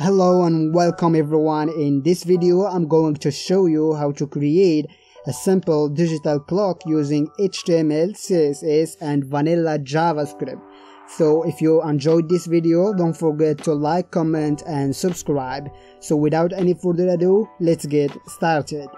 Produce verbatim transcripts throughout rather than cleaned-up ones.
Hello and welcome everyone. In this video I'm going to show you how to create a simple digital clock using H T M L, C S S and vanilla JavaScript. So if you enjoyed this video, don't forget to like, comment and subscribe. So without any further ado, let's get started.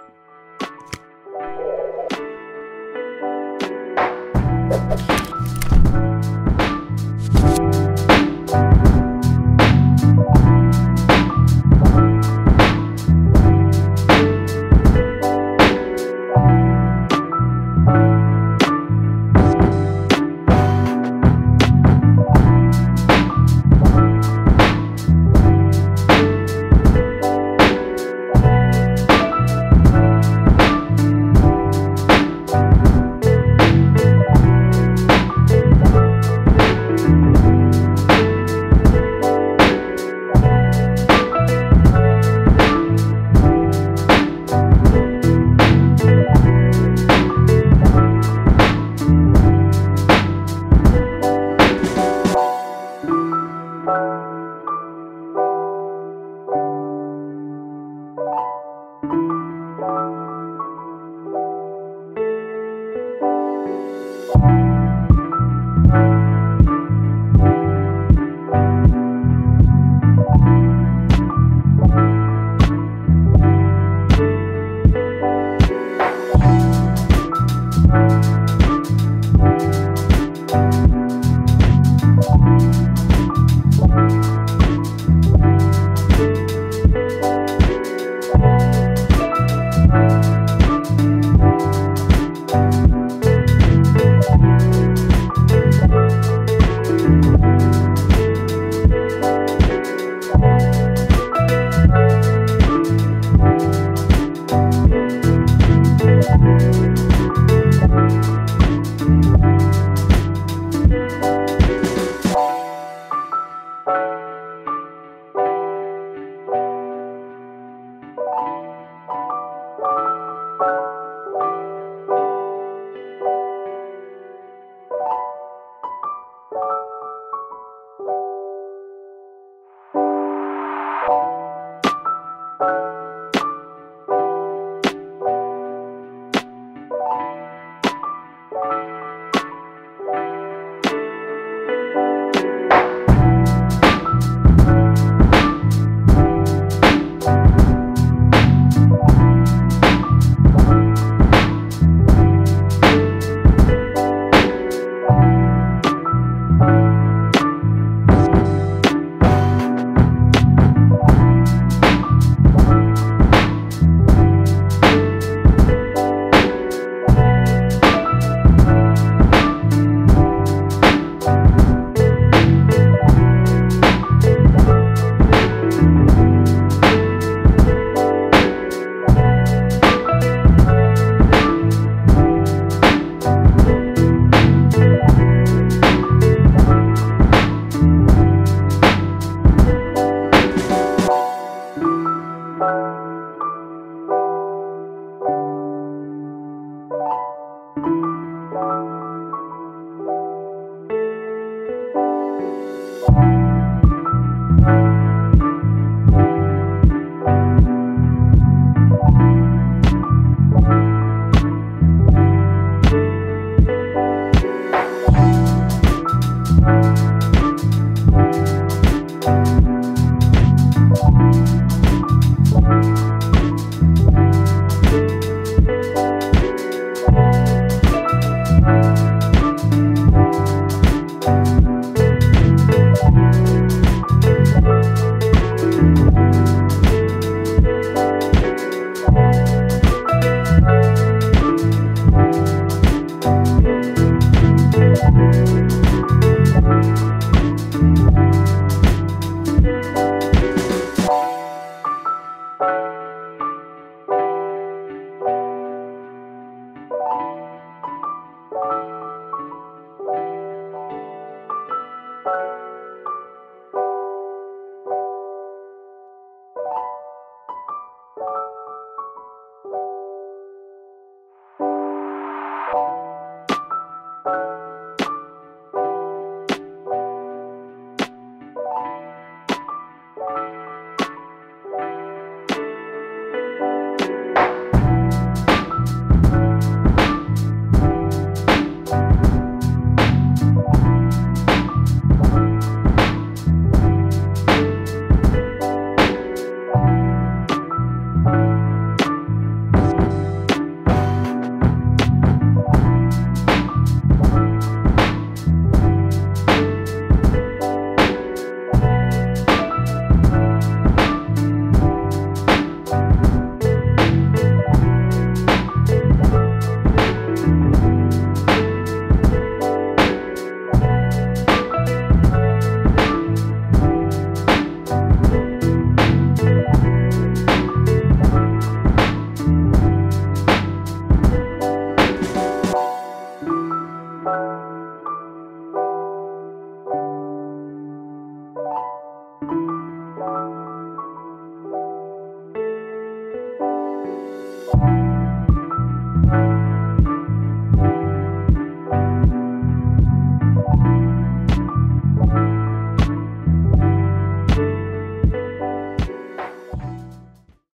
Bye.